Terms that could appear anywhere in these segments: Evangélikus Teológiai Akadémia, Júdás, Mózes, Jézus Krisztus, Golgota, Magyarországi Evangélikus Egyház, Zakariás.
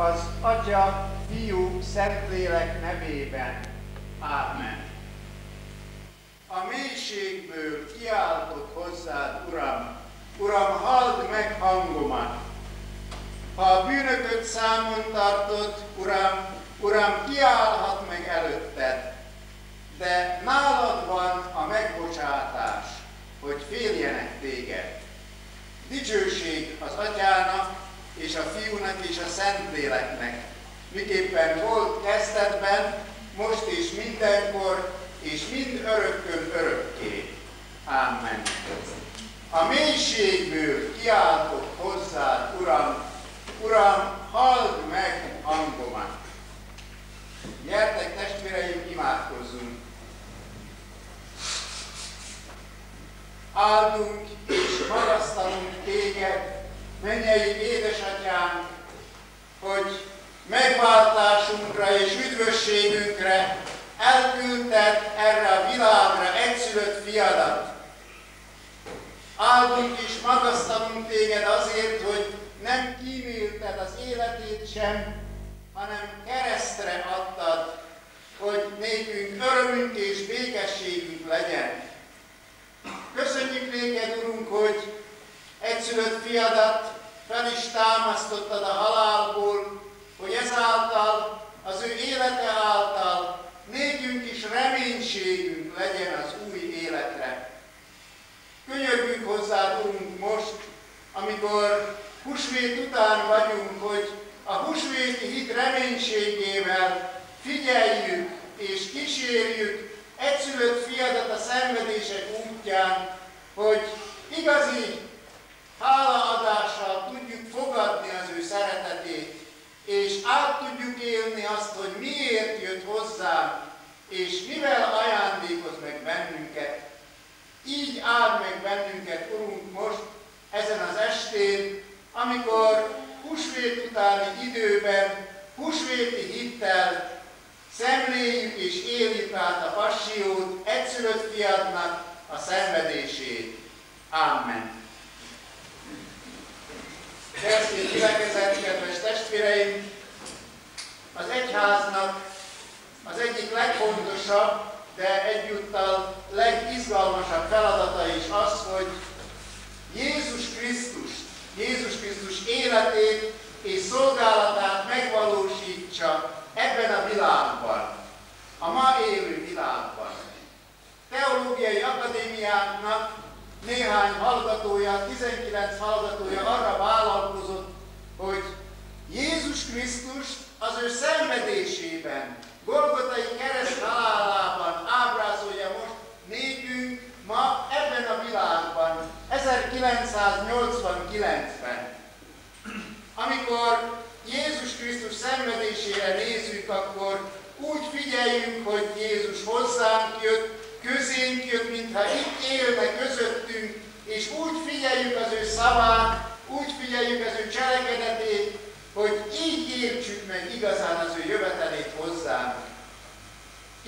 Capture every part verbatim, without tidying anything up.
az Atya, Fiú, Szentlélek nevében. Ámen. A mélységből kiáltott hozzád, Uram, Uram, halld meg hangomat! Ha a bűnököt számon tartod, Uram, Uram, kiállhat meg előtted, de nálad van a megbocsátás, hogy féljenek téged. Dicsőség az Atyának, és a Fiúnak, és a Szentléleknek, miképpen volt kezdetben, most és mindenkor, és mind örökkön örökké. Ámen. A mélységből kiáltott hozzád, Uram, Uram, halld meg hangomat! Gyertek testvéreim, imádkozzunk! Áldunk és magasztalunk téged, mennyei édesatyánk, hogy megváltásunkra és üdvösségünkre elküldted erre a világra egyszülött fiadat. Áldunk és magasztalunk téged azért, hogy nem kímélted az életét sem, hanem keresztre adtad, hogy nékünk örömünk és békességünk legyen. Köszönjük néked, Urunk, hogy egyszülött fiadat fel is támasztottad a halálból, hogy ezáltal, az ő élete által nékünk is reménységünk legyen az új életre. Könyörgünk hozzád, Urunk, most, amikor húsvét után vagyunk, hogy a húsvéti hit reménységével figyeljük és kísérjük egyszülött fiadat a szenvedések útján, hogy igazi hálaadással tudjuk fogadni az ő szeretetét, és át tudjuk élni azt, hogy miért jött hozzá, és mivel ajándékoz meg bennünket. Így áld meg bennünket, Urunk, most ezen az estén, amikor húsvét utáni időben, húsvéti hittel szemléljük és éljük át a passziót, egyszülött fiadnak a szenvedését. Ámen. Keresztény gyülekezet, kedves testvéreim! Az egyháznak az egyik legfontosabb, de egyúttal legizgalmasabb feladata is az, hogy Jézus Krisztust, Jézus Krisztus életét és szolgálatát megvalósítsa ebben a világban, a ma élő világban. Teológiai Akadémiáknak néhány hallgatója, tizenkilenc hallgatója arra vállalkozott, hogy Jézus Krisztust az ő szenvedésében, Golgotai kereszt halálában ábrázolja most nékünk ma ebben a világban, ezerkilencszáznyolcvankilencben. Amikor Jézus Krisztus szenvedésére nézünk, akkor úgy figyeljünk, hogy Jézus hozzánk jött, közénk jött, mintha itt élne közöttünk, és úgy figyeljük az ő szavát, úgy figyeljük az ő cselekedetét, hogy így értsük meg igazán az ő jövetelét hozzánk.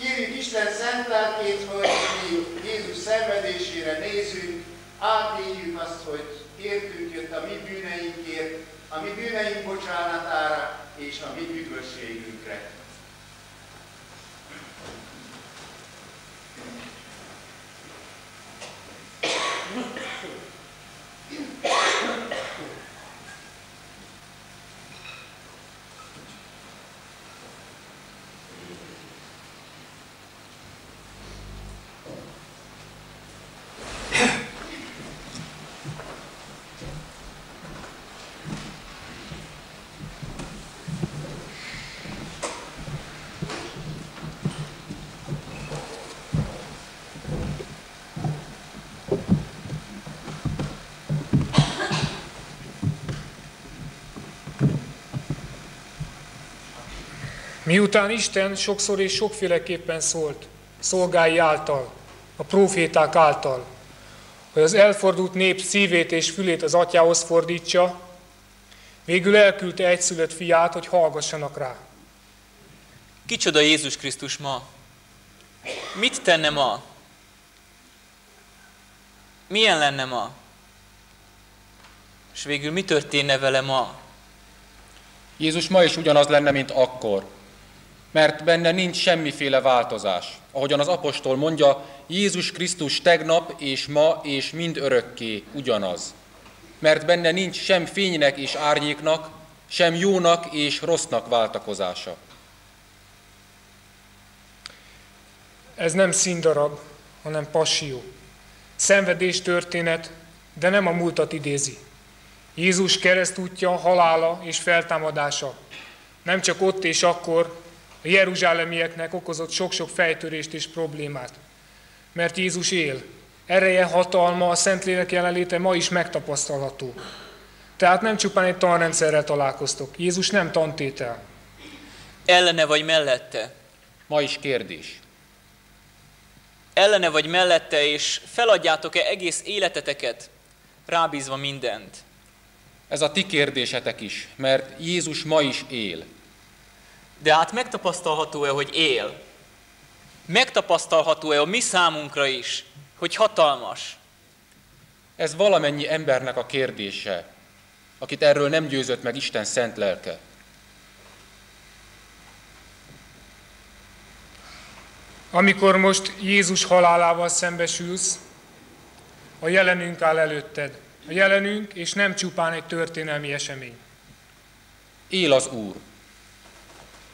Kérjük Isten szent lelkét, hogy mi Jézus szenvedésére nézünk, átéljük azt, hogy értünk jött a mi bűneinkért, a mi bűneink bocsánatára és a mi üdvösségünkre. Miután Isten sokszor és sokféleképpen szólt, szolgái által, a próféták által, hogy az elfordult nép szívét és fülét az Atyához fordítsa, végül elküldte egyszülött fiát, hogy hallgassanak rá. Kicsoda Jézus Krisztus ma? Mit tenne ma? Milyen lenne ma? És végül mi történne vele ma? Jézus ma is ugyanaz lenne, mint akkor, mert benne nincs semmiféle változás. Ahogyan az apostol mondja, Jézus Krisztus tegnap és ma és mind örökké ugyanaz, mert benne nincs sem fénynek és árnyéknak, sem jónak és rossznak váltakozása. Ez nem színdarab, hanem passzió. Szenvedés történet, de nem a múltat idézi. Jézus keresztútja, halála és feltámadása nem csak ott és akkor a jeruzsálemieknek okozott sok-sok fejtörést és problémát. Mert Jézus él, ereje, hatalma, a Szentlélek jelenléte ma is megtapasztalható. Tehát nem csupán egy tanrendszerrel találkoztok. Jézus nem tantétel. Ellene vagy mellette? Ma is kérdés. Ellene vagy mellette, és feladjátok-e egész életeteket, rábízva mindent? Ez a ti kérdésetek is, mert Jézus ma is él. De hát megtapasztalható-e, hogy él? Megtapasztalható-e a mi számunkra is, hogy hatalmas? Ez valamennyi embernek a kérdése, akit erről nem győzött meg Isten szent lelke. Amikor most Jézus halálával szembesülsz, a jelenünk áll előtted. A jelenünk, és nem csupán egy történelmi esemény. Él az Úr.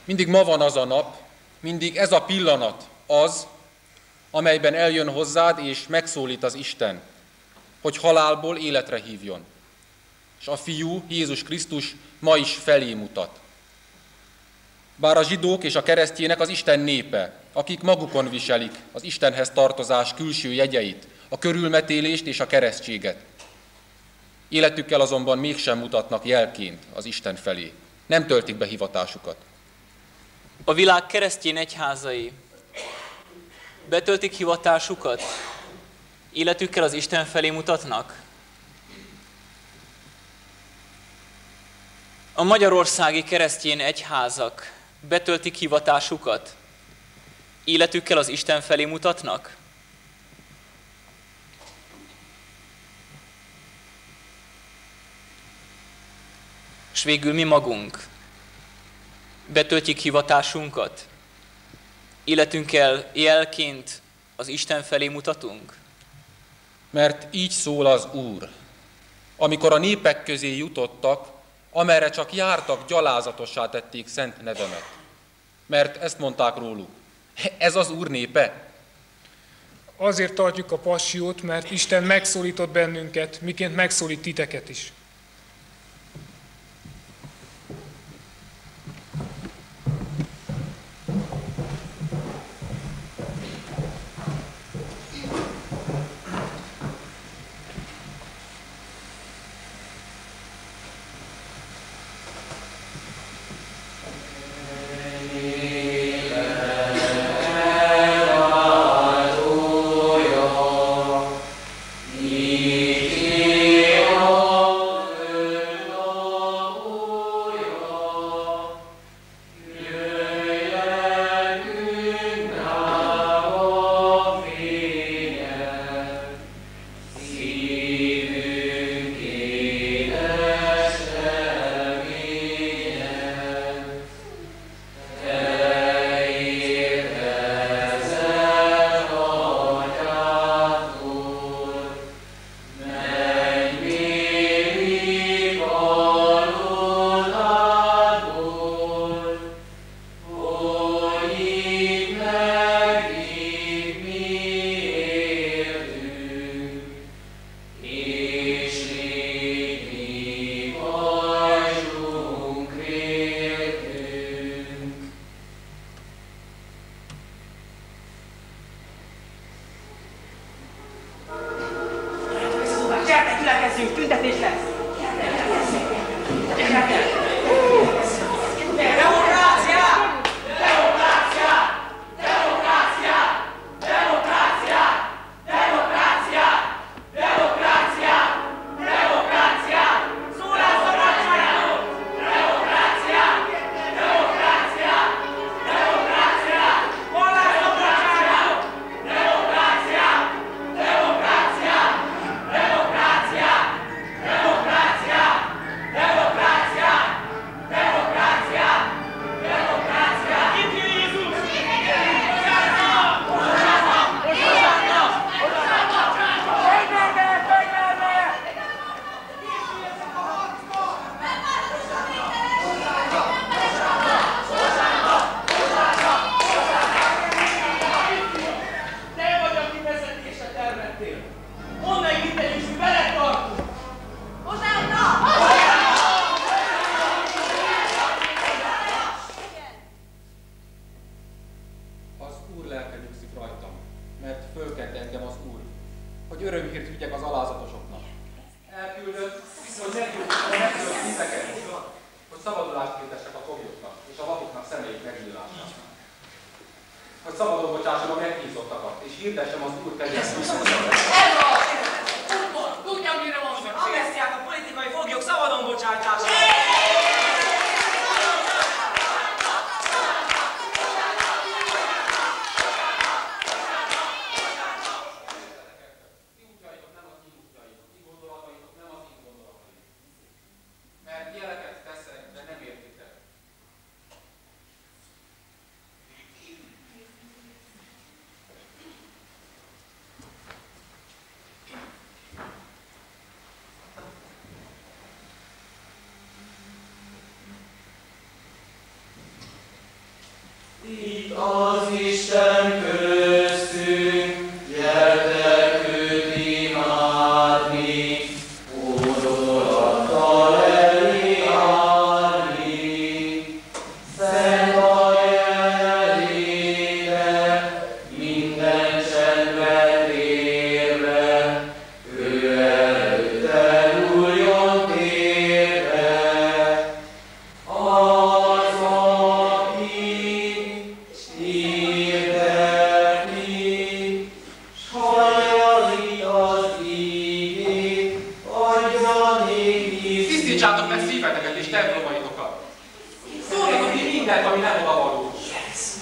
Mindig ma van az a nap, mindig ez a pillanat az, amelyben eljön hozzád és megszólít az Isten, hogy halálból életre hívjon. És a Fiú, Jézus Krisztus ma is felé mutat. Bár a zsidók és a keresztjének az Isten népe, akik magukon viselik az Istenhez tartozás külső jegyeit, a körülmetélést és a keresztséget. Életükkel azonban mégsem mutatnak jelként az Isten felé. Nem töltik be hivatásukat. A világ keresztény egyházai betöltik hivatásukat? Életükkel az Isten felé mutatnak? A magyarországi keresztény egyházak betöltik hivatásukat? Életükkel az Isten felé mutatnak? És végül mi magunk betöltjük hivatásunkat? Életünkkel jelként az Isten felé mutatunk? Mert így szól az Úr. Amikor a népek közé jutottak, amerre csak jártak, gyalázatossá tették szent nevemet. Mert ezt mondták róluk. Ez az Úr népe? Azért tartjuk a passziót, mert Isten megszólított bennünket, miként megszólít titeket is. benne szíveteket és templomaitokat. Szóljatok ki mindent, ami nem odavaló.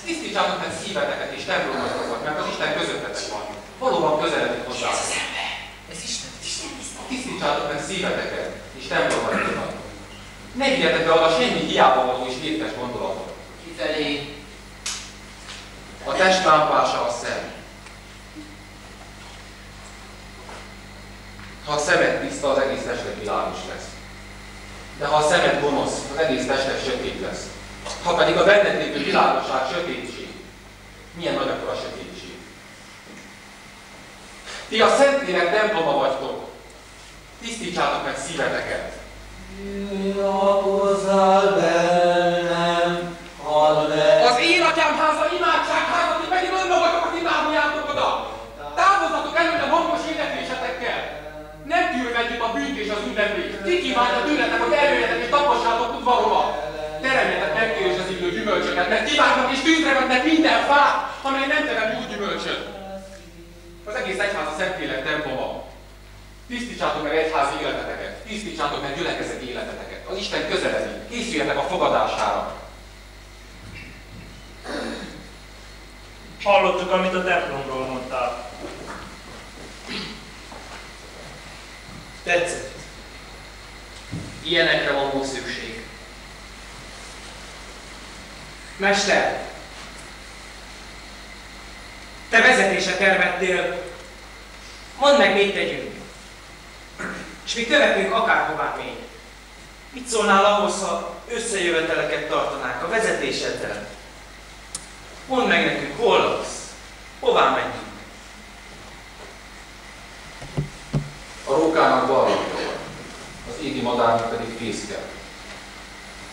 Tisztítsátok meg szíveteket és templomaitokat, mert az Isten közöttetek van. Valóban közeledik hozzá. Ez Isten. Tisztítsátok meg szíveteket és templomaitokat. Ne higgyetek be oda semmi hiába való és vétkes gondolatot. Kifelé. A test támplása a szem. Ha a szemed tiszta, az egész tested világos lesz. De ha a szemed gonosz, az egész tested sötét lesz. Ha pedig a benned lévő világosság sötétség, milyen nagy akkor a sötétség? Ti a Szentlélek temploma vagytok, tisztítsátok meg szíveteket. Lakozzál bennem, hadd meg. Az én atyám háza imádságháza, ti pedig önmagatokat imádjátok oda. Távozzatok előtt a hangos énekésetekkel. Nem tűrvedjük a bűnt és az ünnepét. Ti kívánja tőletek, hogy erőjetek és tapossátok udvaroma. Teremjetek megtérés és az illő gyümölcsöket, mert kívánnak és tűzre vetnek minden fát, amely nem terem jó gyümölcsöt. Az egész egyház a Szentlélek temploma. Tisztítsátok meg egyházi életeteket, tisztítsátok meg gyülekezeti életeteket. Az Isten közeledik, készüljetek a fogadására. Hallottuk, amit a templomról mondtál. Tetszett. Ilyenekre van most szükség. Mester, te vezetése termettél, mondd meg, mit tegyünk, és mi követünk akárhová még. Mit szólnál ahhoz, ha összejöveteleket tartanák a vezetéseddel? Mondd meg nekünk, hol laksz, hová menjünk. A rókának balra, az égi madárnak pedig fészkel.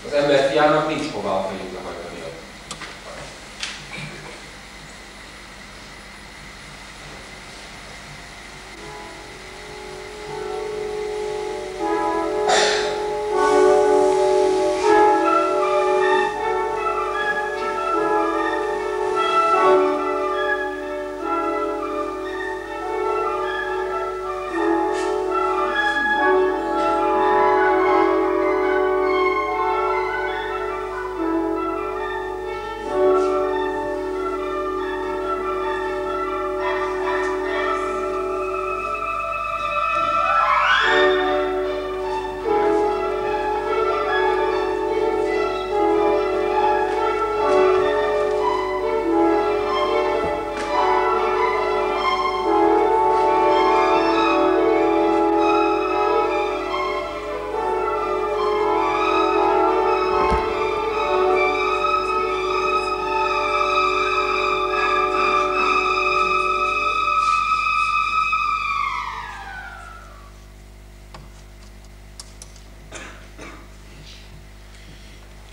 Az emberfiának nincs hová a fejükre hagyni.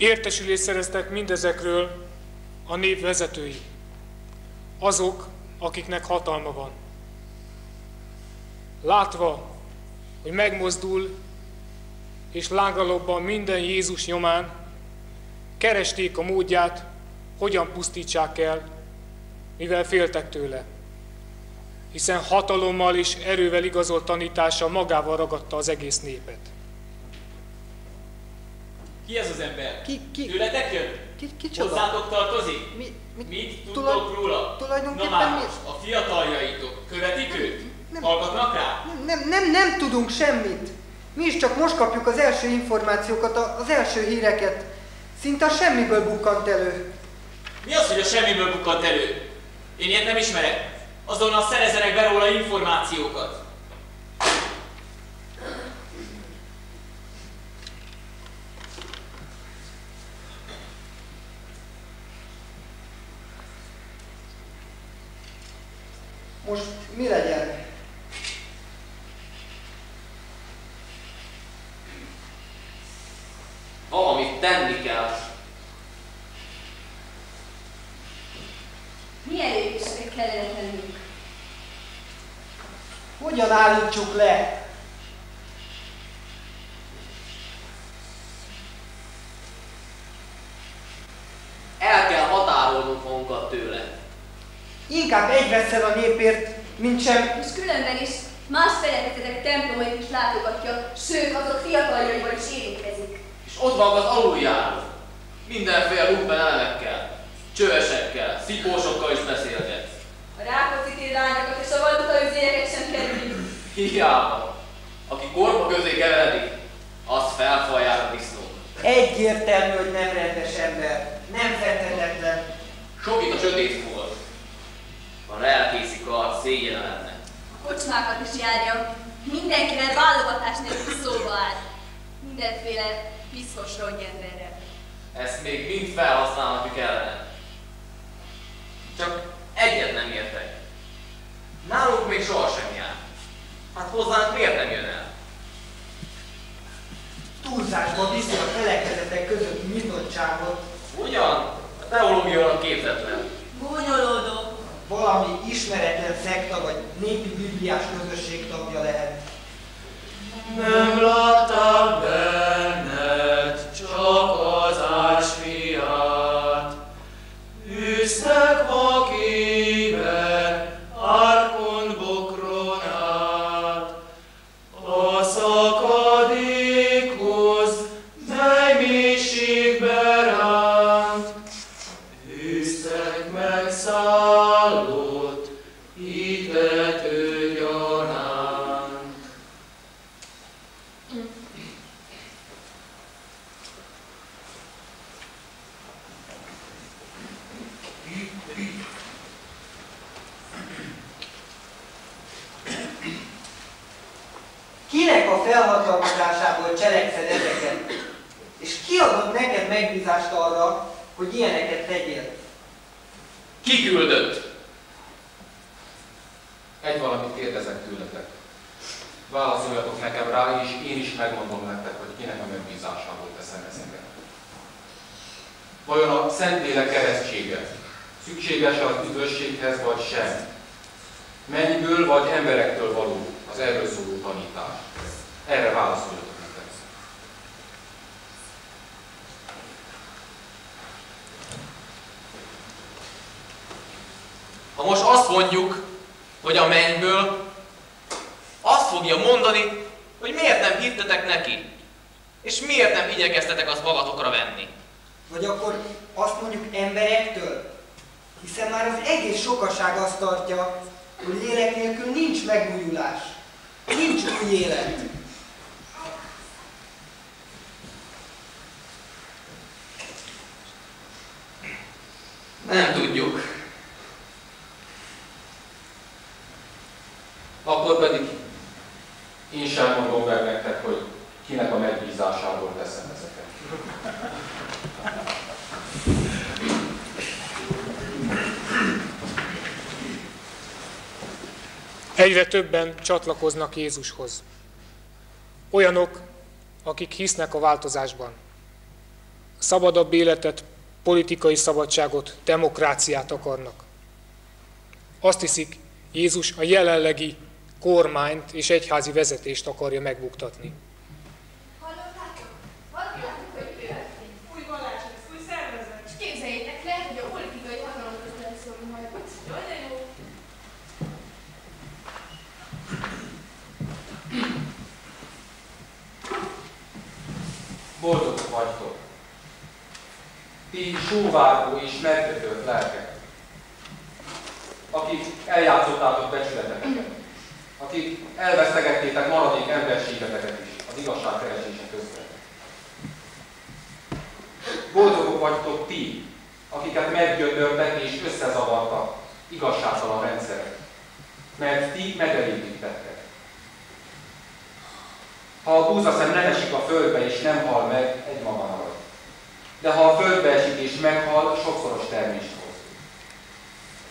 Értesülést szereztek mindezekről a nép vezetői, azok, akiknek hatalma van. Látva, hogy megmozdul és lángalobban minden Jézus nyomán, keresték a módját, hogyan pusztítsák el, mivel féltek tőle. Hiszen hatalommal és erővel igazolt tanítása magával ragadta az egész népet. Ki ez az ember? Ki, ki, tőletek jön? Ki, ki hozzátok tartozik? Mi, mi, mit tudtok róla? Tulajdonképpen mi? A fiataljaitok követik őt? Nem, hallgatnak rá? Nem, nem, nem, nem tudunk semmit. Mi is csak most kapjuk az első információkat, az első híreket. Szinte a semmiből bukkant elő. Mi az, hogy a semmiből bukkant elő? Én ilyet nem ismerek. Azonnal szerezzenek be róla információkat. Most mi legyen? Valamit tenni kell. Milyen lépéseket kellene tennünk? Hogyan állítsuk le? El kell határolnunk magunkat tőle. Inkább egy veszel a népért, mint sem. És különben is más felekezetek templomait is látogatja, sőt, azok fiataljaimban is érintkezik. Ott van az aluljáró. Mindenféle lumpen elemekkel, csövesekkel, szipósokkal is beszélget. A Rákóczi királyokat és a valuta üzélyeket sem kerüljük. Hiába. Aki korpa közé keveredik, az felfaljára disznó. Egyértelmű, hogy nem rendes ember. Nem feltetetlen. Sok itt a sötét volt. A lelkészi kar szégyen lenne. A kocsmákat is járja. Mindenkivel válogatás nélkül szóba áll. Mindenféle piszkos rongyenderre. Ezt még mind felhasználhatjuk ellen. Csak egyet nem értek. Náluk még sohasem jár. Hát hozzánk miért nem jön el? Túlzásban viszi a felekezetek közötti nyitottságot. Ugyan? A teológia képzetlen. Gúnyolódó. Valami ismeretlen szekta vagy népi bibliás közösség tagja lehet. Nem láttam benned, csak az ás fiát. Üsznek vakiben, árkon bokron át. A szakadékhoz, mely mélységbe ránt. Üsznek meg szállott, hitető gyaránt. Kinek a felhatalmazásából cselekszed ezeket? És ki adott neked megbízást arra, hogy ilyeneket tegyél? Ki küldött? Egy valamit kérdezek tőletek. Válaszoljatok nekem rá, és én is megmondom nektek, hogy kinek a megbízásából teszem ezeket. Vajon a Szentlélek keresztsége szükséges-e az üdvösséghez, vagy sem? Mennyiből vagy emberektől való az erről szóló tanítás? Erre válaszoljatok nekem. Ha most azt mondjuk, hogy a mennyből, azt fogja mondani, hogy miért nem hittetek neki, és miért nem igyekeztetek azt magatokra venni. Vagy akkor azt mondjuk emberektől, hiszen már az egész sokaság azt tartja, hogy lélek nélkül nincs megújulás, nincs új élet. Nem tudjuk. Akkor pedig én sem mondom meg nektek, hogy kinek a megbízásából teszem ezeket. Egyre többen csatlakoznak Jézushoz. Olyanok, akik hisznek a változásban. Szabadabb életet, politikai szabadságot, demokráciát akarnak. Azt hiszik, Jézus a jelenlegi kormányt és egyházi vezetést akarja megbuktatni. Hallottátok? Hallottátok, hogy életmény, új vallás lesz, új szervezet. És képzeljétek le, hogy a politikai hatalom közben szólni majd. Jaj, de jó! Boldogok vagytok! Ti sóvárgó és megkötött lelkek, akik eljátszottátok becsületeteket, akik elvesztegettétek maradék emberségeteket is az igazságkeresése közben. Boldogok vagytok ti, akiket meggyötörtek és összezavartak igazságtalan rendszerek, mert ti megelégítettek. Ha a búzaszem nem esik a földbe és nem hal meg, egymaga marad. De ha a földbe esik és meghal, sokszoros termést hoz.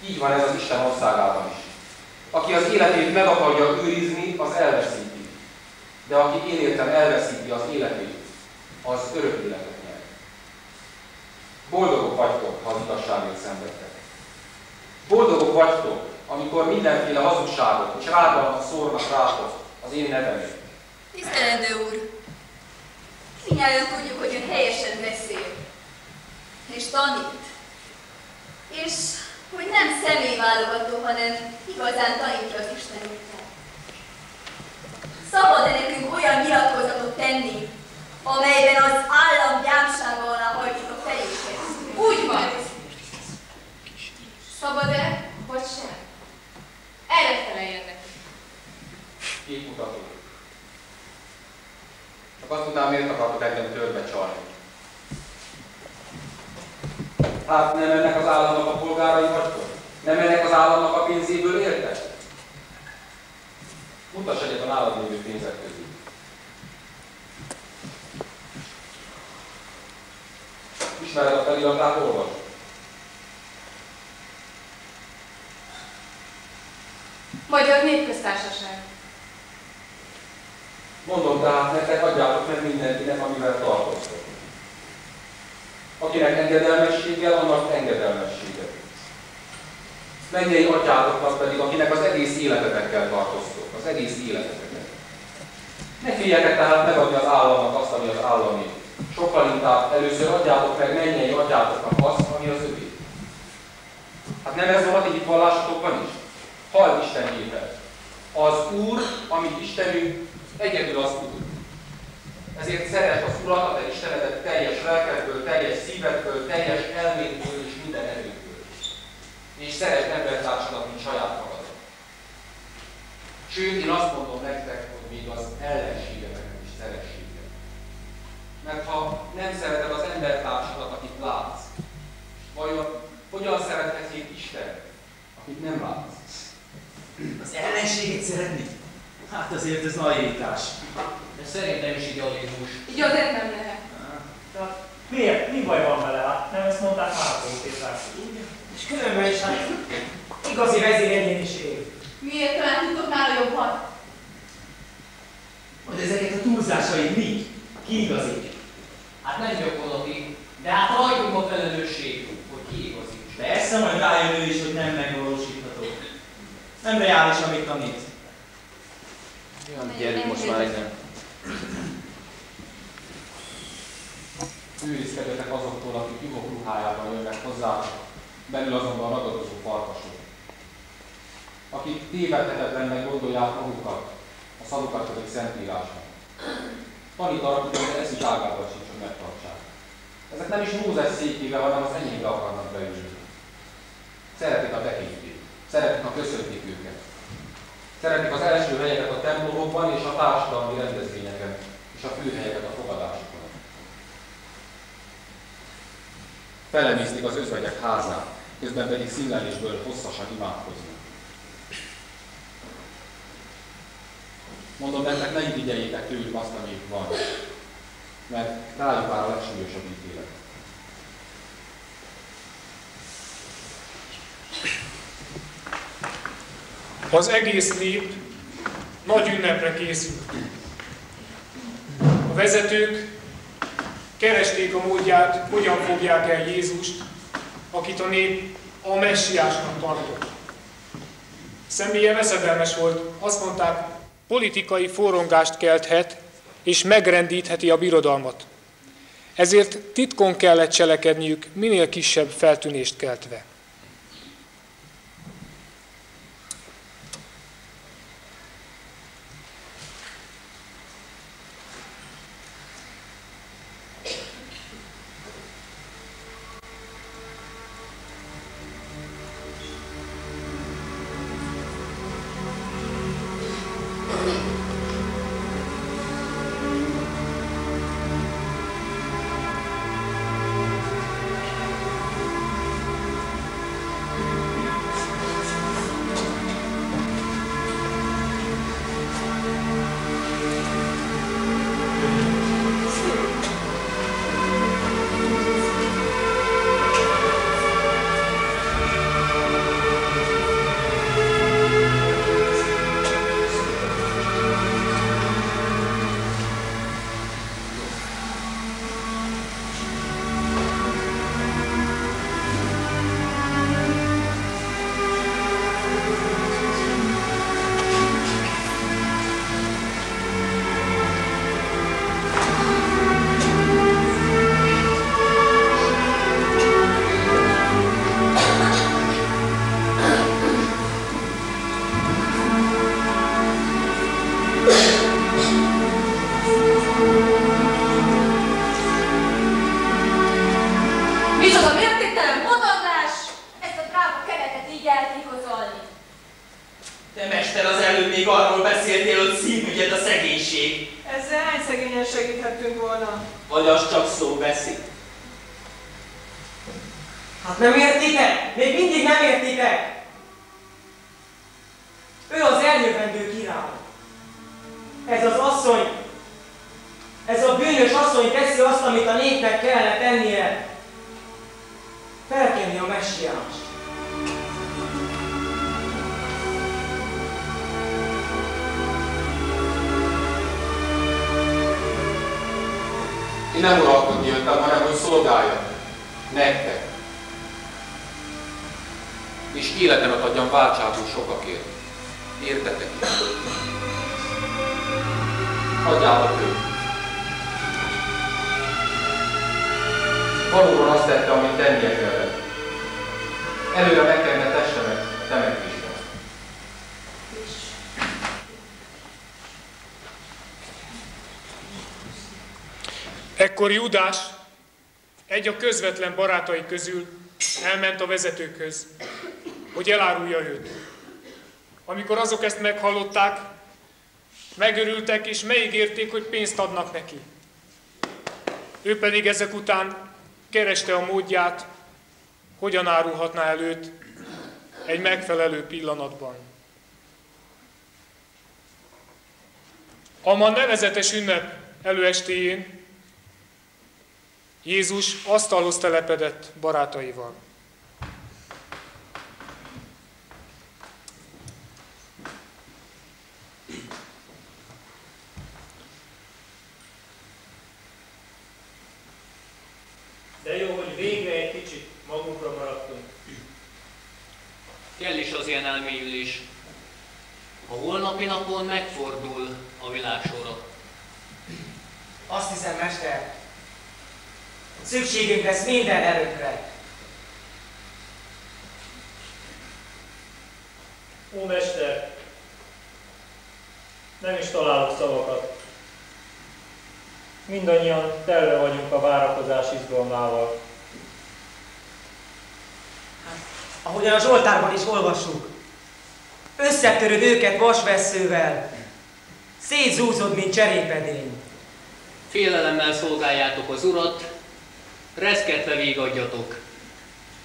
Így van ez az Isten országában is. Aki az életét meg akarja őrizni, az elveszíti. De aki én értem elveszíti az életét, az örök életet nyer. Boldogok vagytok, ha az igazságért szenvedtek. Boldogok vagytok, amikor mindenféle hazugságot és rágalmat szórnak rátok az én nevemért. Tisztelendő úr! Mindnyájan tudjuk, hogy ön helyesen beszél, és tanít, és hogy nem személyválogató, hanem igazán tanítja az Istenünkkel. Szabad-e nekünk olyan nyilatkozatot tenni, amelyben az állam Szabad-e, vagy sem? Erre feleljen neki. Képmutató. Csak azt tudnám, miért akartok engem törbe csalni. Hát nem ennek az államnak a polgárai vagytok? Nem ennek az államnak a pénzéből éltek? Mutass egyet a nálad lévő pénzek közül. Ismered a feliratát, olvasd. Magyar Népköztársaság. Mondom tehát nektek, adjátok meg mindenkinek, amivel tartoztok. Akinek engedelmességgel, annak engedelmessége. Mennyei atyátoknak pedig, akinek az egész életetekkel tartoztok. Az egész életeteket. Ne féljetek tehát megadni az államnak azt, ami az állami. Sokkal inkább először adjátok meg mennyei atyátoknak azt, ami az övé. Hát nem ez volt a ti vallásotokban is? Hall Isten hívvel. Az Úr, amit Istenünk, egyedül az Úr. Ezért szeresd az Urat, a te Istenedet teljes lelkedből, teljes szívedből, teljes elmédből és minden erődből. És szeresd embertársadat, mint saját magadat. Sőt, én azt mondom nektek, hogy még az ellenségeteket is szeressétek. Mert ha nem szereted az embertársadat, akit látsz, vajon hogyan szerethetnéd Isten, akit nem látsz? Az ellenséget szeretni? Hát azért ez naivitás. De szerintem is idealizmus. Így azért nem lehet. Tehát miért? Mi baj van vele? Hát nem ezt mondták már. És különben is hát igazi vezér egyéniség. Miért? Talán tudtok már a jobbat? Hogy ezeket a túlzásaid mi? Ki igazik? Hát nem gyakorlati, de hát hagyjuk a felelősségünk, hogy ki igazik. Persze, majd rájön ő is, hogy nem megvalósítható. Nem reális, amit tanít. Jön, gyerünk most már egyben. Őrizkedjetek azoktól, akik juhok ruhájában jönnek hozzá, belül azonban ragadozó farkasok. Akik tévedhetetlennek gondolják magukat, a szavukat pedig szentírásnak. Tanít arra, hogy ez is ágában sincs, hogy megtartsák. Ezek nem is Mózes székével, hanem az enyémbe akarnak beülni. Szeretik a tekintélyt, szeretik a köszöntik őket. Szeretik az első helyeket a templomokban és a társadalmi rendezvényeken, és a főhelyeket a fogadásokon. Felemésztik az özvegyek házát, közben pedig színlelésből hosszasan imádkoznak. Mondom nektek, ne igyeljétek tőlük azt, amit van, mert rájuk vár a legsúlyosabb ítélet. Az egész nép nagy ünnepre készült. A vezetők keresték a módját, hogyan fogják el Jézust, akit a nép a messiásnak tartott. Személye veszedelmes volt, azt mondták, politikai forrongást kelthet és megrendítheti a birodalmat. Ezért titkon kellett cselekedniük, minél kisebb feltűnést keltve. még arról beszéltél, hogy szívügyed a szegénység. Ezzel hány szegényen segíthetünk volna? Vagy az csak szó beszél. Hát nem értitek? Még mindig nem értitek? Ő az eljövendő király. Ez az asszony, ez a bűnös asszony teszi azt, amit a népnek kellene tennie. Felkenni a messiást. Én nem uralkodni jöttem, hanem hogy szolgáljak nektek. És életemet adjam váltságul sokakért. Értetek is. Adjátok őt. Valóban azt tette, amit tennie kellett. Előre meg kellene testemet a temetésben. Ekkor Júdás, egy a közvetlen barátai közül elment a vezetőkhöz, hogy elárulja őt. Amikor azok ezt meghallották, megörültek és megígérték, hogy pénzt adnak neki. Ő pedig ezek után kereste a módját, hogyan árulhatná el őt egy megfelelő pillanatban. A ma nevezetes ünnep előestéjén Jézus asztalhoz telepedett barátaival. De jó, hogy végre egy kicsit magunkra maradtunk. Kell is az ilyen elmélyülés. A holnapi napon megfordul a világ sora. Azt hiszem, mester, szükségünk lesz minden erőnkre. Ó, mester, nem is találok szavakat. Mindannyian tele vagyunk a várakozás izgalmával. Ahogyan a Zsoltárban is olvassuk, összetöröd őket vasvesszővel, szétzúzod, mint cserépedény. Félelemmel szolgáljátok az Urat, reszketve végadjatok.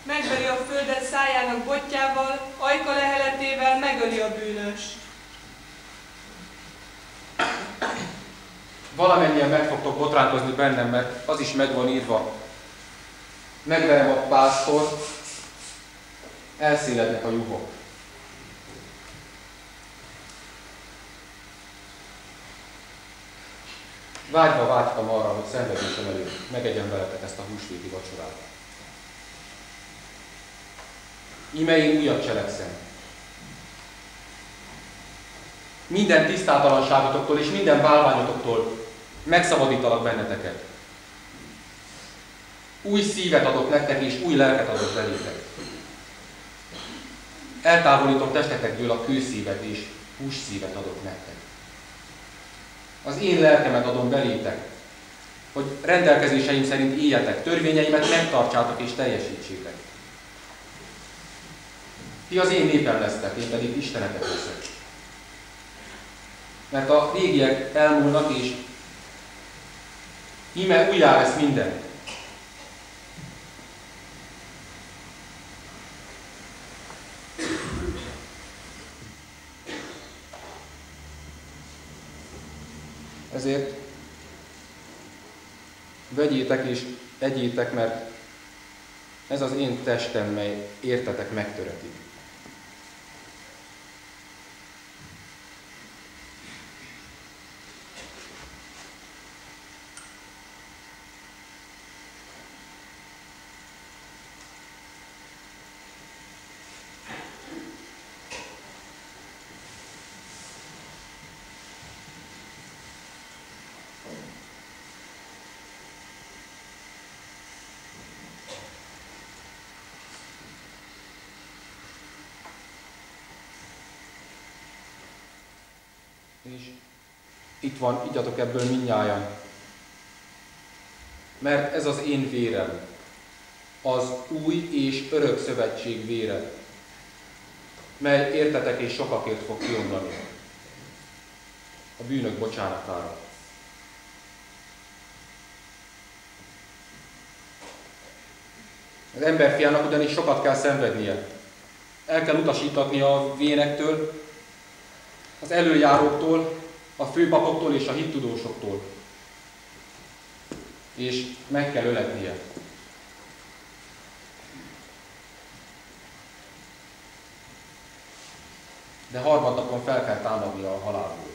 Megveri a földet szájának botjával, ajka leheletével megöli a bűnöst. Valamennyien meg fogtok botránkozni bennem, mert az is meg van írva. Megverem a pásztort, elszélednek a juhok. Vágyva vágytam arra, hogy szenvedésem előtt megegyem veletek ezt a húsvéti vacsorát. Íme én újat cselekszem. Minden tisztátalanságotoktól és minden bálványotoktól megszabadítalak benneteket. Új szívet adok nektek, és új lelket adok belétek. Eltávolítom testetekből a kőszívet, és hússzívet adok nektek. Az én lelkemet adom belétek, hogy rendelkezéseim szerint éljetek, törvényeimet megtartsátok és teljesítsétek. Ti az én népem lesztek, én pedig Istenetek leszek. Mert a régiek elmúlnak, és íme újjá lesz minden. Ezért vegyétek és egyétek, mert ez az én testem, mely értetek megtöretik. És itt van, igyatok ebből mindnyájan. Mert ez az én vérem, az új és örök szövetség vére, mely értetek és sokakért fog kiomlani. a bűnök bocsánatára. Az emberfiának ugyanis sokat kell szenvednie. El kell utasítatnia a vénektől, az előjáróktól, a főpapoktól és a hittudósoktól. És meg kell öletnie. De harmadnapon fel kell támadnia a halálból.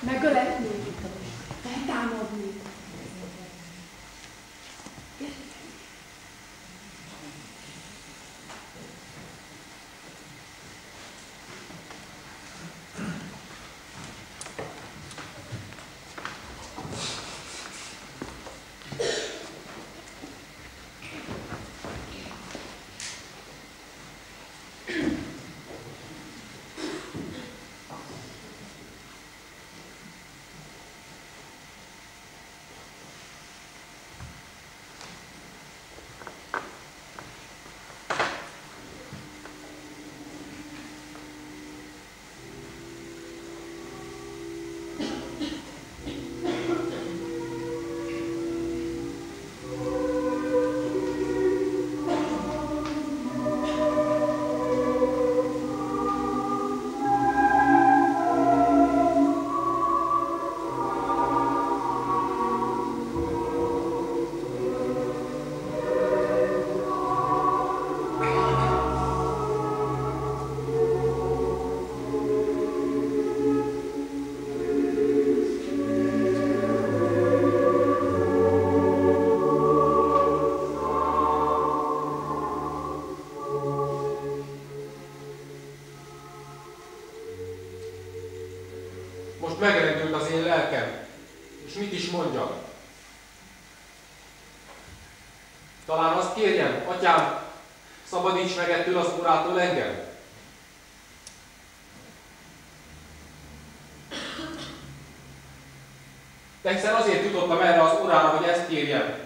Megöletni, feltámadni. Most megrendült az én lelkem, és mit is mondjak? Talán azt kérjem, Atyám, szabadíts meg ettől az órától engem! Egyszer azért jutottam erre az órára, hogy ezt kérjem.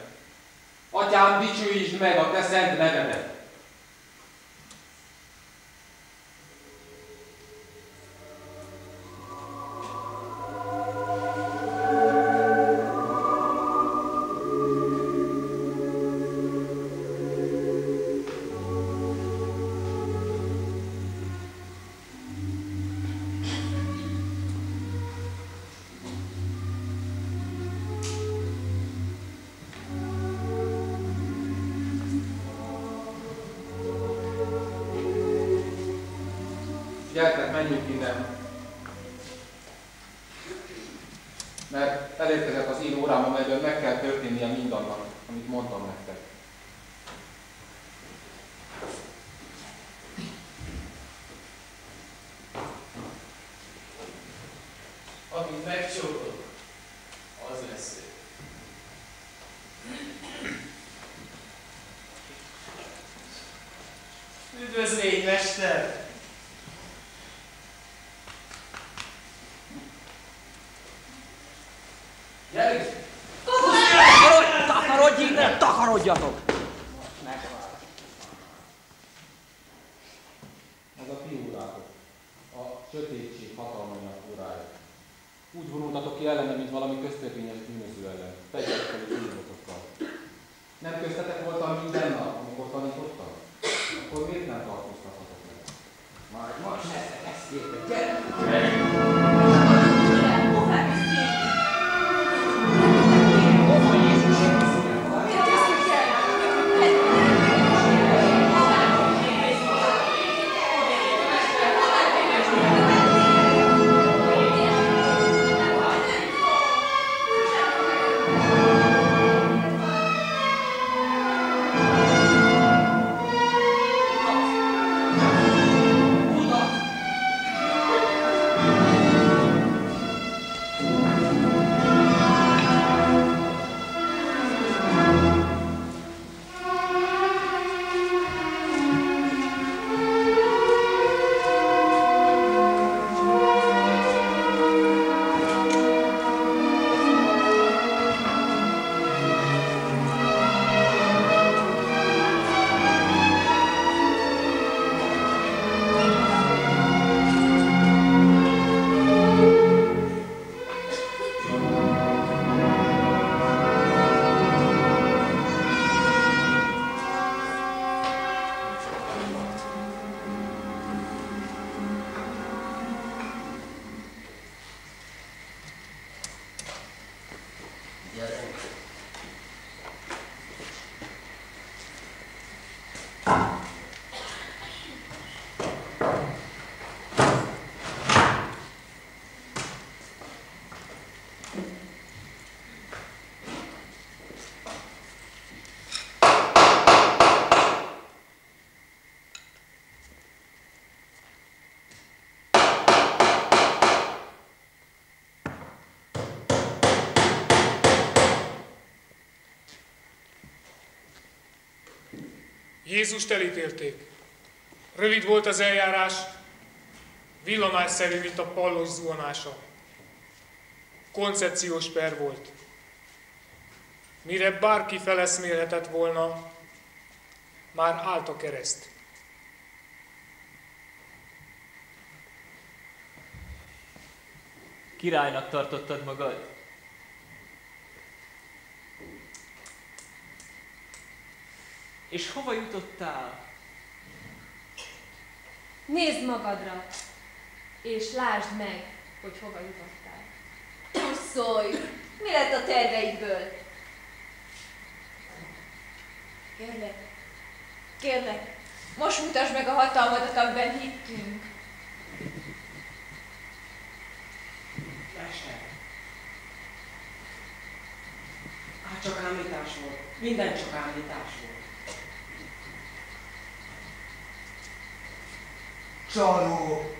Atyám, dicsőítsd meg a te szent nevedet! Gyertek, menjünk innen, mert elérkezett az én órám, amelyben meg kell történnie mindannak, amit mondtam nektek. Akit megcsókolok, az lesz ő. Üdvözlégy, Mester! Takarodjatok! Ez a ti órátok, a sötétség hatalmának órája. Úgy vonultatok ki ellenem, mint valami köztörvényes bűnöző ellen. Tegyetek fel a bűnötökkel. Nem köztetek voltam minden nap, amikor tanítottam? Akkor miért nem tartóztathatok meg? Már most ezt értek, gyere! Thank you. Jézust elítélték. Rövid volt az eljárás, villamásszerű, mint a pallos zuhanása. Koncepciós per volt. Mire bárki feleszmélhetett volna, már állt a kereszt. Királynak tartottad magad? És hova jutottál? Nézd magadra, és lásd meg, hogy hova jutottál. Tusszolj! Mi lett a terveidből? Kérlek, kérlek, most mutasd meg a hatalmadat, amiben hittünk. Lásd! Hát csak ámítás volt, minden csak ámítás volt. Csaló!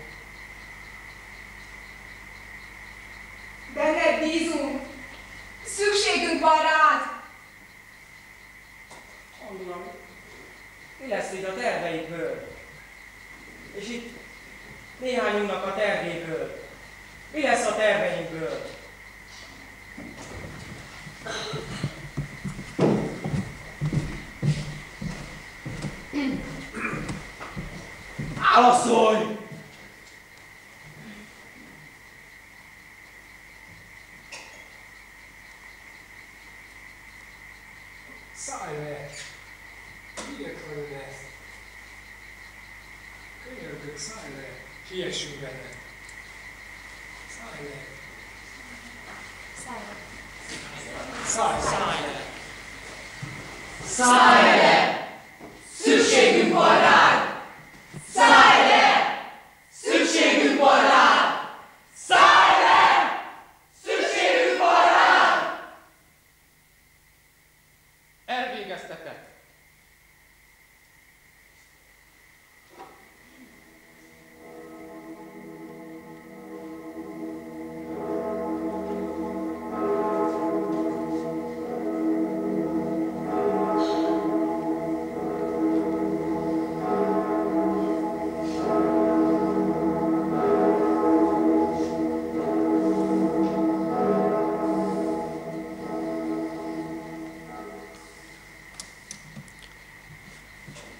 Benned bízunk! Szükségünk van rád! Gondolom, mi lesz így a terveikből? És itt néhányunknak a tervéből. Mi lesz a terveinkből? Válaszolj! Szállj meg! Miért van ez? Könyörgök, szállj meg! Kiessünk benne! Szállj meg! Szállj! Szállj meg! Szállj meg! Szükségünk van rád! Szállj le! Szükségünk van rád! Szállj le! Szükségünk van rád! Elvégeztetek!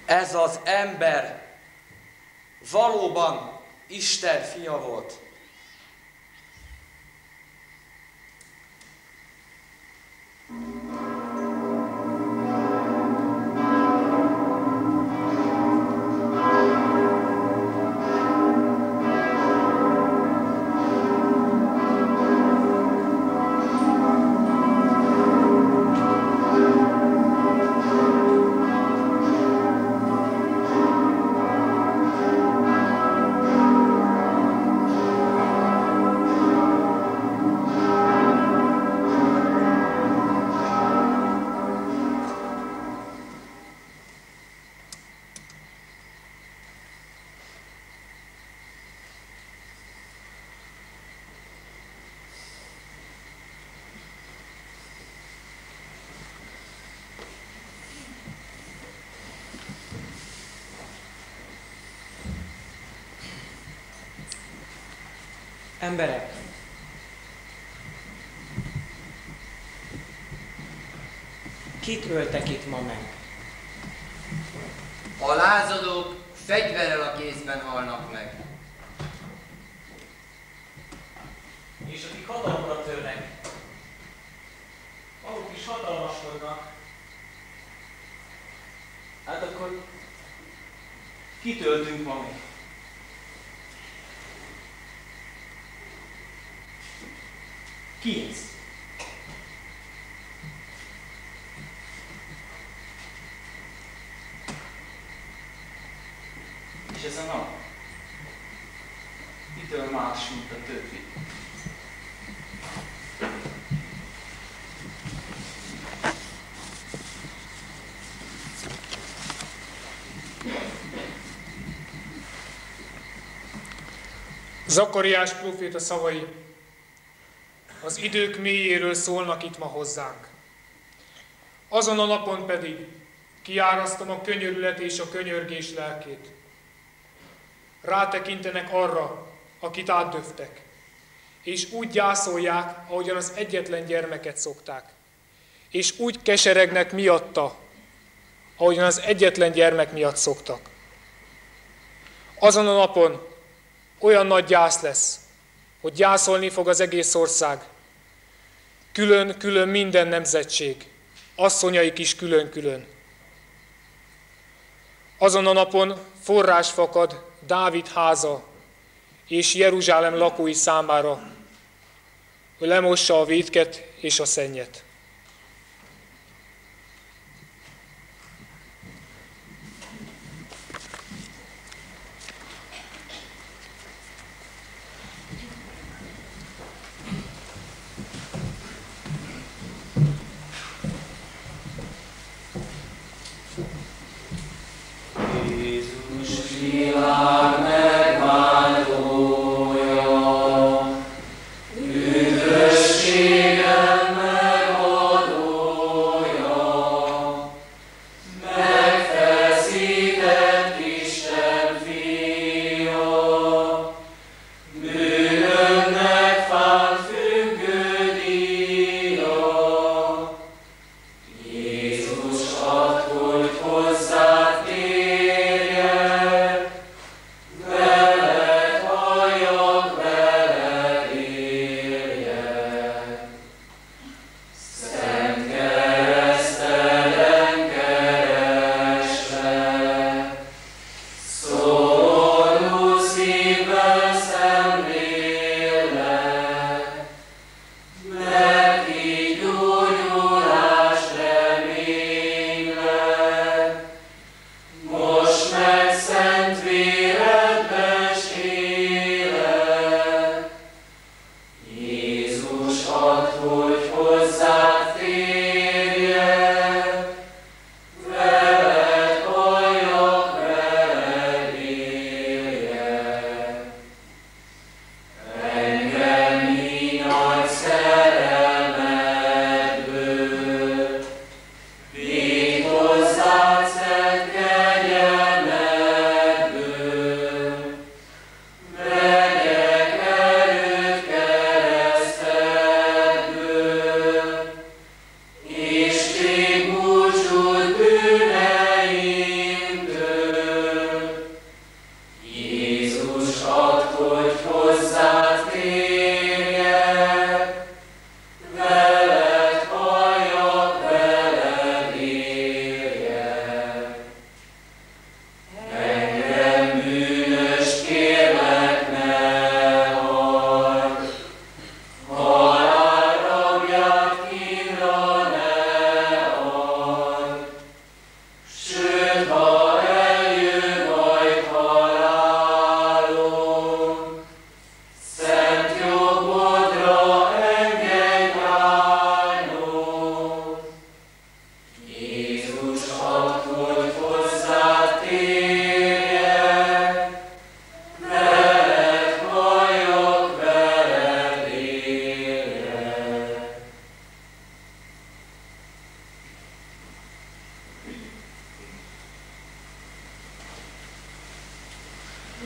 Ez az ember valóban Isten fia volt. Emberek, kit öltek itt ma meg? A lázadók fegyverrel a kézben halnak meg. És akik hatalomra törnek, maguk is hatalmaskodnak. Hát akkor kit öltünk ma meg? Ki ez? És ez a nap? Mitől más, mint a többi? Zakariás próféta szavai az idők mélyéről szólnak itt ma hozzánk. Azon a napon pedig, Kiárasztom a könyörület és a könyörgés lelkét. Rátekintenek arra, akit átdöftek, és úgy gyászolják, ahogyan az egyetlen gyermeket szokták. És úgy keseregnek miatta, ahogyan az egyetlen gyermek miatt szoktak. Azon a napon olyan nagy gyász lesz, hogy gyászolni fog az egész ország. Külön-külön minden nemzetség, asszonyaik is külön-külön. Azon a napon forrás fakad Dávid háza és Jeruzsálem lakói számára, hogy lemossa a vétket és a szennyet.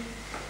Thank you.